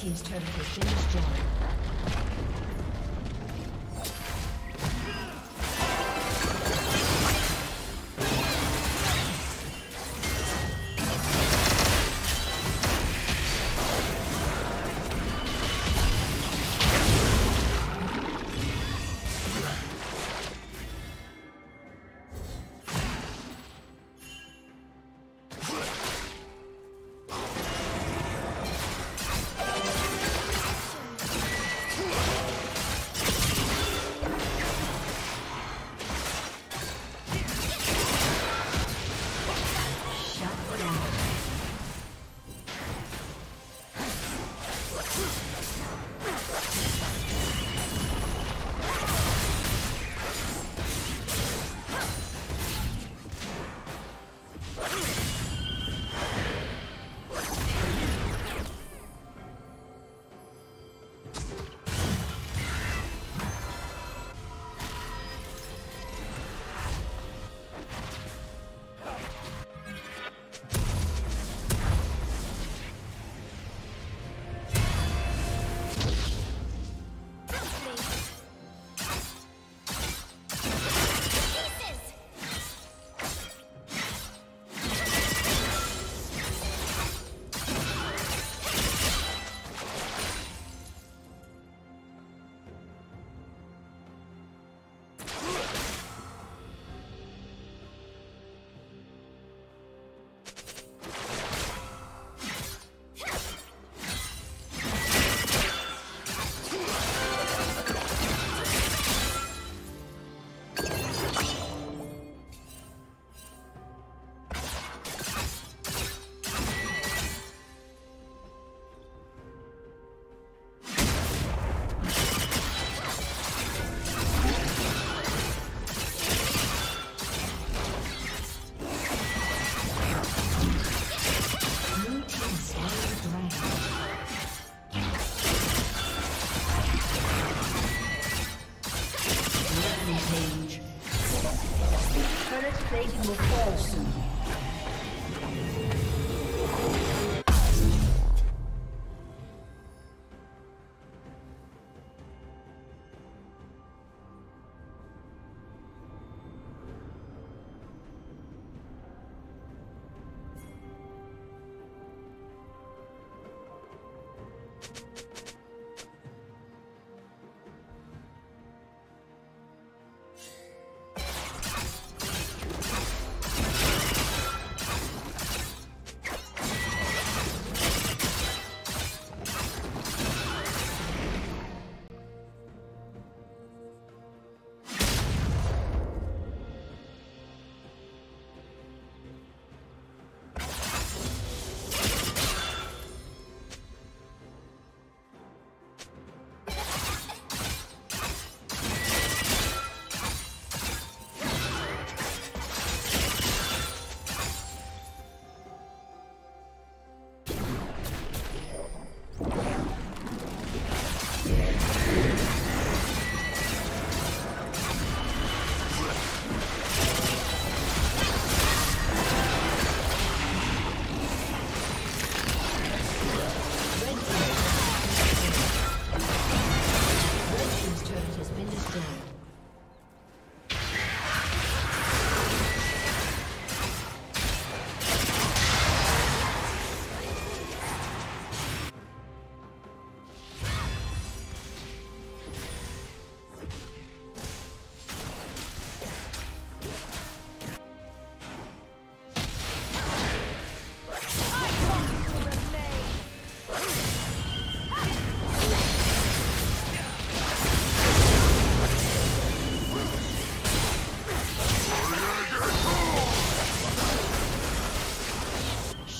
Team's turret has been destroyed. plating will fall soon.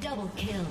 Double kill.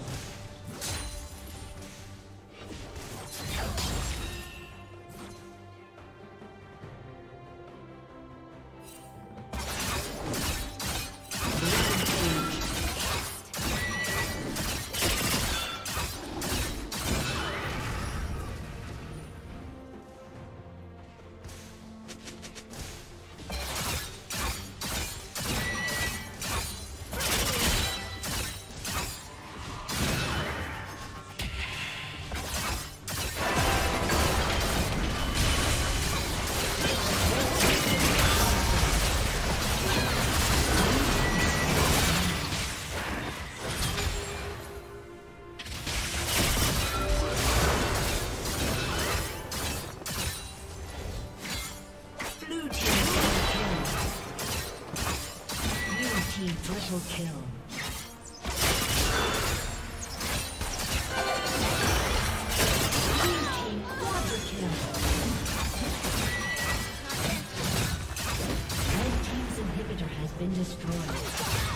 Double kill. Been destroyed.